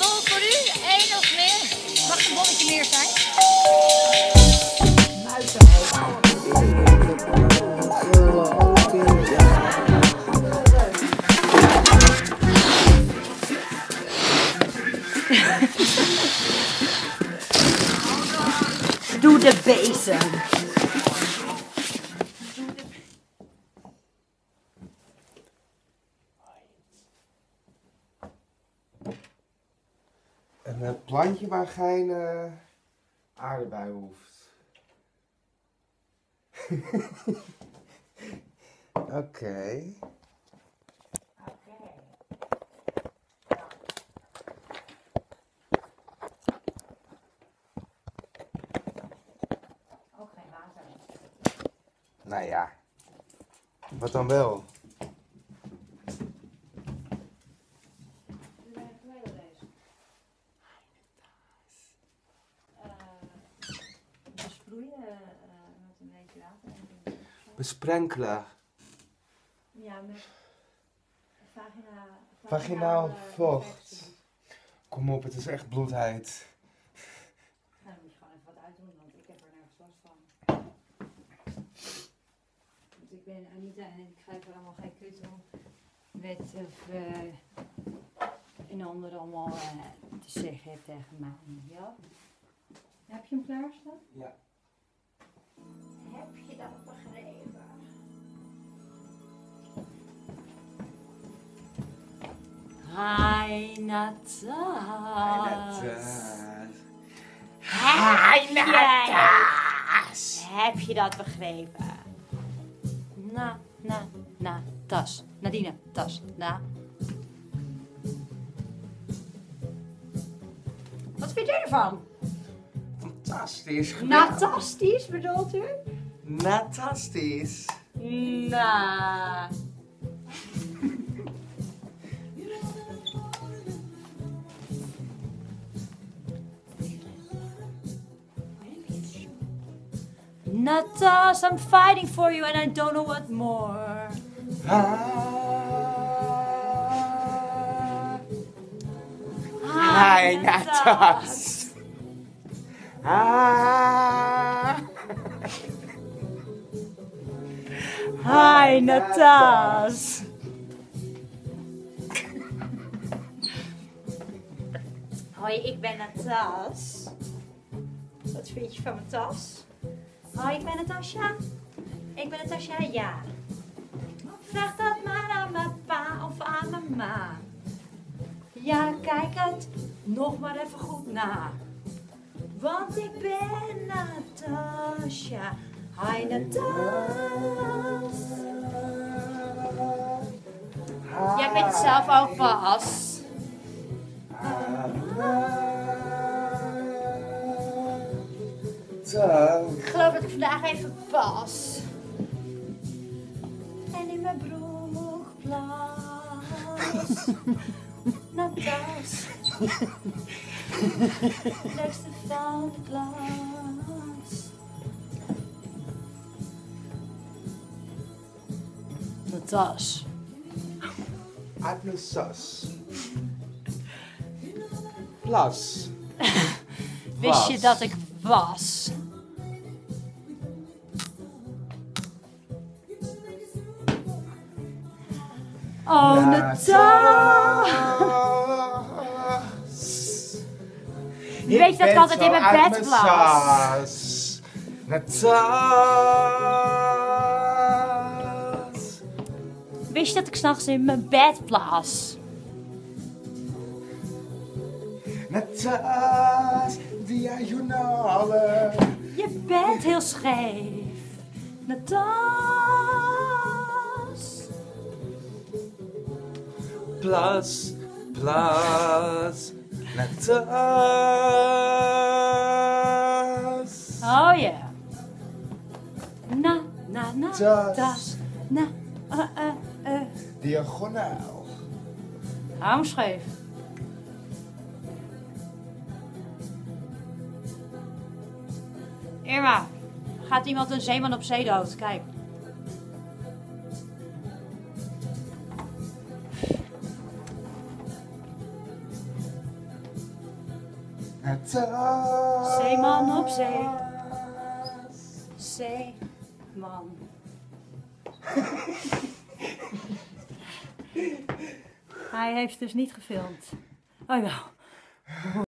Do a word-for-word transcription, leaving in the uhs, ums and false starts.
bol voor u, één of meer. Mag een bolletje meer zijn? Doe de bezem. Een plantje waar geen uh, aarde bij hoeft. Oké. Okay. Ook geen water. Nou ja, wat dan wel? Besprenkelen. Ja, met vagina, vaginaal uh, vocht. Kom op, het is echt bloedheid. Nou, dan moet je gewoon even wat uitdoen, want ik heb er nergens last van. Want ik ben Anita en ik grijp er allemaal geen kut om. Met of uh, een ander allemaal uh, te zeggen tegen mij. Ja? Heb je hem klaarstaan? Ja. Heb je dat begrepen? Hi Natas. Hi Natas. Heb je dat begrepen? Na, na, na, tas. Nadine, tas, na. Wat vind jij ervan? Fantastisch. Fantastisch bedoelt u? Natasties. Na. Natas, I'm fighting for you and I don't know what more. Ah. Hi, Hi Natas. Ah. Hi Natas! Hoi, ik ben Natas. Wat vind je van mijn tas? Hoi, ik ben Natasja. Ik ben Natasja, ja. Vraag dat maar aan mijn pa of aan mijn ma. Ja, kijk het nog maar even goed na. Want ik ben Natasja. Hi Natas. Ah. Jij bent zelf ook pas. Ah. Ah. Ik geloof dat ik vandaag even pas. En in mijn broek plas. Natas. Leukste van de klas. Natas. Adnusas. Plas. Wist je dat ik was? Oh, Natas. Je weet dat ik altijd in mijn bed was. Natas. Wist je dat ik s'nachts in mijn bed plas? Natas, diagonale. Je bent heel scheef. Natas. Plas, plas. Natas. Oh ja. Yeah. Na, na, na. Natas. Na, uh, uh. Uh. Diagonaal. Hou scheef. Irma, gaat iemand een zeeman op zee dood? Kijk. Zeeman op zee. Zeeman. Hij heeft dus niet gefilmd. Oh ja.